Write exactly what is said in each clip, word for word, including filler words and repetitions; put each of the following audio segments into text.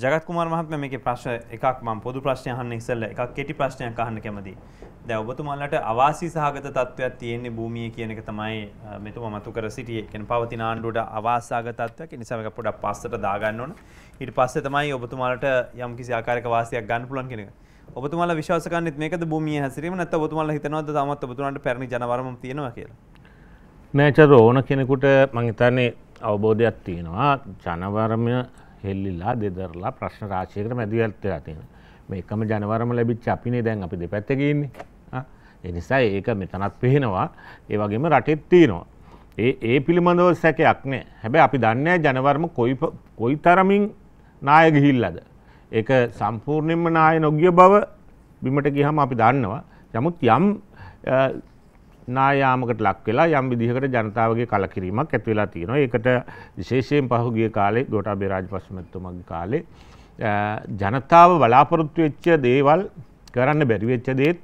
जगत कुमार महात्म्या मेके ප්‍රශ්න එකක් මම පොදු ප්‍රශ්න අහන්න ඉස්සෙල්ලා එකක් කෙටි ප්‍රශ්නයක් අහන්න කැමතියි. දැන් ඔබතුමාලට අවාසි සහගත තත්වයක් තියෙන්නේ භූමියේ කියන එක තමයි මෙතුමා මතු කර සිටියේ. කියන්නේ පවතින ආණ්ඩුවට අවාසාගත තත්වයක්. ඒ නිසා මේක පොඩ්ඩක් පස්සට දාගන්න ඕන. ඊට පස්සේ තමයි ඔබතුමාලට යම් කිසි ආකාරයක වාසියක් ගන්න පුළුවන් කියන එක. ඔබතුමාලා විශ්වාස කරන්නේත් මේකද භූමියේ හැසිරීම නැත්නම් ඔබතුමාලා හිතනවද තාමත් ඔබතුමාලට පැරණි ජනවරම තියෙනවා කියලා? නෑ චරෝ ඕන කෙනෙකුට මම හිතන්නේ අවබෝධයක් තියෙනවා ජනවරම හෙල්ලිලා දෙදරලා ප්‍රශ්න රාශියකට මැදිහත් වෙලා තියෙනවා. මේ එකම ජනවරම ලැබිච්ච අපිනේ දැන් අපි දෙපැත්තක ඉන්නේ. ආ ඒ නිසා ඒක මෙතනත් පේනවා. ඒ වගේම රටෙත් තියෙනවා. ඒ ඒ පිළිබඳව සැකයක් නෑ. හැබැයි අපි දන්නේ ජනවරම කොයි කොයි තරමින් ණය ගිහිල්ලාද. ඒක සම්පූර්ණයෙන්ම ණය නොගිය බව බිමට ගියහම අපි දන්නවා. නමුත් යම් නායාමකට ලක් වෙලා යම් විදිහකට ජනතාවගේ කලකිරීමක් ඇති වෙලා තියෙනවා. ඒකට විශේෂයෙන් පහුගිය කාලේ ගෝඨාභය රාජපක්ෂමතුමාගේ කාලේ ජනතාව බලාපොරොත්තු වෙච්ච දේවල් කරන්න බැරි වෙච්ච දේත්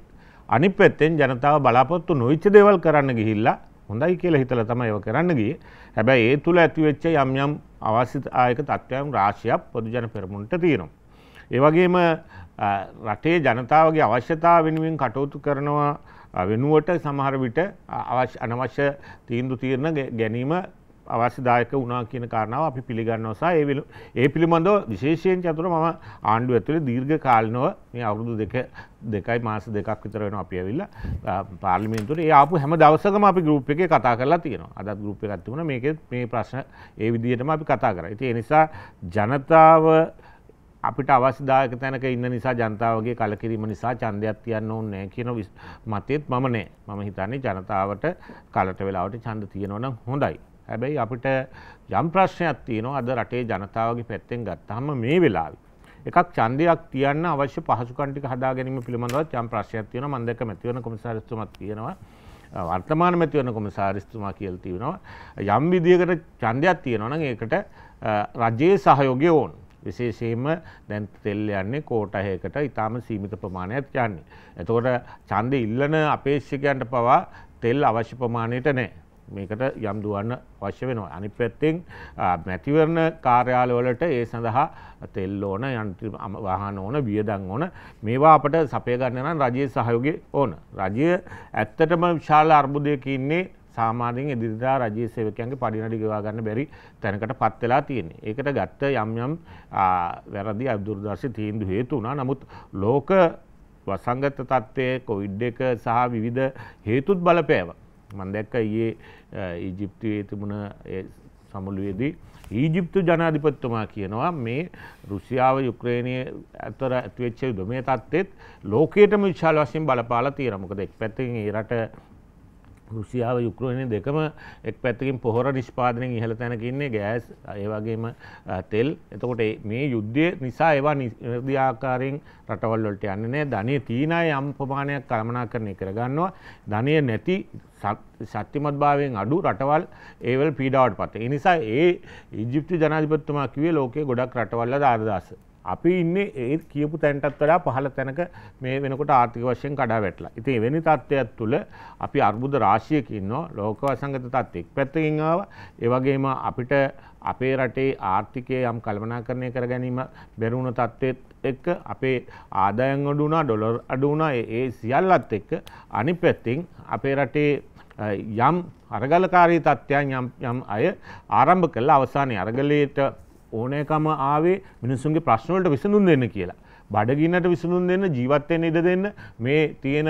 අනිත් පැත්තෙන් ජනතාව බලාපොරොත්තු නොවිච්ච දේවල් කරන්න ගිහිල්ලා හොඳයි කියලා හිතලා තමයි ඒක කරන්න ගියේ. හැබැයි ඒ තුල ඇති වෙච්ච යම් යම් අවශ්‍යතායක තත්ත්වයන් රාශියක් පොදු ජන පෙරමුණට තියෙනවා. ඒ වගේම රටේ ජනතාවගේ අවශ්‍යතාව වෙනුවෙන් කටයුතු කරනවා වෙනුවට සමහර විට අවශ්‍ය අනවශ්‍ය තීන්දුව తీරන ගැනීම අවශ්‍යදායක වුණා කියන කාරණාව අපි පිළිගන්නවා සහ ඒ පිළිබඳව විශේෂයෙන් චතුර මම ආණ්ඩුව ඇතුලේ දීර්ඝ කාලිනව මේ අවුරුදු දෙක දෙකයි මාස දෙකක් විතර වෙනවා අපි ඇවිල්ලා පාර්ලිමේන්තුවට. ඒ ආපු හැම දවසකම අපි ගෲප් එකේ කතා කරලා තියෙනවා. අදත් ගෲප් එකක් තිබුණා. මේකේ මේ ප්‍රශ්න ඒ විදිහටම අපි කතා කරා. ඉතින් ඒ නිසා ජනතාව අපිට අවශ්‍යදායක තැනක ඉන්න නිසා ජනතාවගේ කලකිරීම නිසා ඡන්දයක් තියන්න ඕනේ නැහැ කියන මතෙත් මම නෑ. මම හිතන්නේ ජනතාවට කලට වෙලාවට ඡන්ද තියෙනවා නම් හොඳයි. හැබැයි අපිට යම් ප්‍රශ්නයක් තියෙනවා අද රටේ ජනතාවගේ පැත්තෙන් ගත්තාම මේ වෙලාවේ එකක් ඡන්දයක් තියන්න අවශ්‍ය පහසුකම් ටික හදා ගැනීම පිළිබඳවත් යම් ප්‍රශ්නයක් තියෙනවා. මම දැක්ක මැතිවරණ කොමසාරිස්තුමාත් කියනවා වර්තමාන මැතිවරණ කොමසාරිස්තුමා කියලා තියෙනවා යම් විදියකට ඡන්දයක් තියෙනවා නම් ඒකට රජයේ සහයෝගය ඕන. විශේෂයෙන්ම දැන් තෙල් යන්නේ කෝටා හයකට ඊටාම සීමිත ප්‍රමාණයක් යන්නේ. එතකොට ඡන්දෙ ඉල්ලන අපේක්ෂකයන්ට පවා තෙල් අවශ්‍ය ප්‍රමාණයට නැහැ. මේකට යම් දුවන්න අවශ්‍ය වෙනවා. අනිත් පැත්තෙන් මැතිවරණ කාර්යාලවලට ඒ සඳහා තෙල් ඕන, යන්ත්‍ර වාහන ඕන, වියදම් ඕන. මේවා අපට සපය ගන්න නම් රජයේ සහයෝගය ඕන. රජය ඇත්තටම විශාල අර්බුදයක ඉන්නේ. සාමාන්‍යයෙන් එදිරිදා රජයේ සේවකයන්ගේ පඩිනඩි ගෙවා ගන්න බැරි තැනකට පත් වෙලා තියෙනවා. ඒකට ගත්ත යම් යම් වැරදි අදුරදර්ශී තීන්දුව හේතු වුණා. නමුත් ලෝක වසංගත තත්ත්වයේ කොවිඩ් එක සහ විවිධ හේතුත් බලපෑවා. මම දැක්ක ඊයේ ඊජිප්තුවේ තිබුණ ඒ සමුළුවේදී ඊජිප්තු ජනාධිපතිතුමා කියනවා මේ රුසියාව යුක්‍රේනයේ අතර ඇතිවෙච්ච යුද්ධමය තත්ත්වෙත් ලෝකයටම විශාල වශයෙන් බලපාලා තියෙනවා. මොකද එක් පැත්තකින් ඒ රට රුසියාව යුක්‍රේනයේ දෙකම එක් පැත්තකින් පොහොර නිෂ්පාදනයෙන් ඉහළ තැනක ඉන්නේ ගෑස් ඒ වගේම තෙල්. එතකොට මේ යුද්ධය නිසා ඒවා නිර්දී ආකාරයෙන් රටවල් වලට යන්නේ නැහැ. ධනෙ තීනය යම් ප්‍රමාණයක් කළමනාකරණය කරගන්නවා. ධනෙ නැති ශක්තිමත්භාවයෙන් අඩු රටවල් ඒවල පීඩාවට පත්. ඒ නිසා ඒ ඊජිප්තු ජනාධිපතිතුමා කිව්වේ ලෝකයේ ගොඩක් රටවල් වල ආදාස අපි ඉන්නේ ඒ කියපු තැනටත් වඩා පහළ තැනක මේ වෙනකොට ආර්ථික වශයෙන් කඩා වැටලා. ඉතින් එවැනි තත්ත්වයක් තුළ අපි අර්බුද රාශියක ඉන්නවා. ලෝක වසංගත තත්ත්වයක් එක් පැත්තකින් ආවා. ඒ වගේම අපිට අපේ රටේ ආර්ථිකය යම් කළමනාකරණය කර ගැනීම බැරි වුණ තත්ත්වෙත් එක්ක අපේ ආදායම් අඩු වුණා, ඩොලර් අඩු වුණා. ඒ සියල්ලත් එක්ක අනිත් පැත්තෙන් අපේ රටේ යම් අරගලකාරී තත්ත්වයන් යම් යම් අය ආරම්භ කළා. අවසානයේ අරගලයට ඕනෑකම ආවේ මිනිසුන්ගේ ප්‍රශ්න වලට විසඳුම් දෙන්න කියලා. බඩගින්නට විසඳුම් දෙන්න, ජීවත් වෙන්න ඉඩ දෙන්න, මේ තියෙන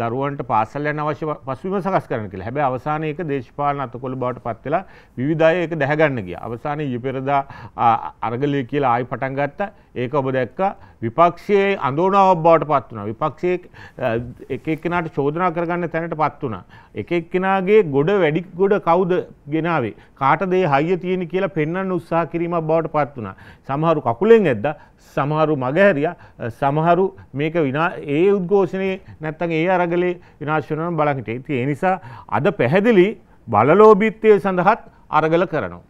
දරුවන්ට පාසල් යන අවශ්‍ය පසුබිම සකස් කරන්න කියලා. හැබැයි අවසානයේ ඒක දේශපාලන අතකොළ බවට පත් වෙලා විවිධ අය ඒක දැහැගන්න ගියා. අවසානයේ ඊපෙරදා අරගලය කියලා ආයි පටන් ගත්තා. ඒක ඔබ දැක්කා විපක්ෂයේ අඳෝනාවක් බවට පත් වුණා. විපක්ෂයේ එක එක්කෙනාට චෝදනා කරගන්න තැනට පත් වුණා. එක එක්කෙනාගේ ගොඩ වැඩි ගොඩ කවුද ගෙනාවේ? කාටද ඒ හයිය තියෙන්නේ කියලා පෙන්වන්න උත්සාහ කිරීමක් බවට පත් වුණා. සමහරු කකුලෙන් ඇද්දා, සමහරු මගහැරියා, සමහරු මේක විනා ඒ උද්ඝෝෂණේ නැත්තම් ඒ අරගලේ විනාශ වෙනවා බලන් හිටියේ. ඒ නිසා අද පැහැදිලි බලලෝභීත්වය සඳහාත් අරගල කරනවා.